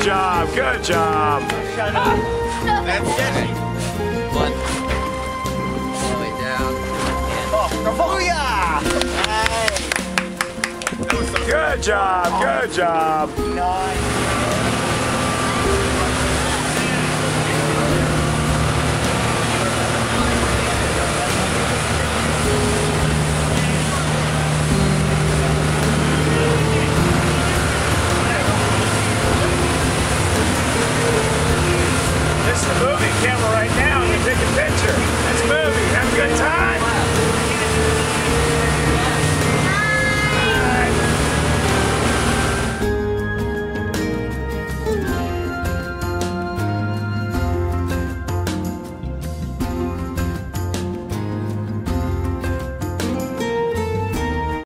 Good job, good job. Shut up. That's it. One. All the way down. And oh, booyah! Hey. Good job, good job. Nice.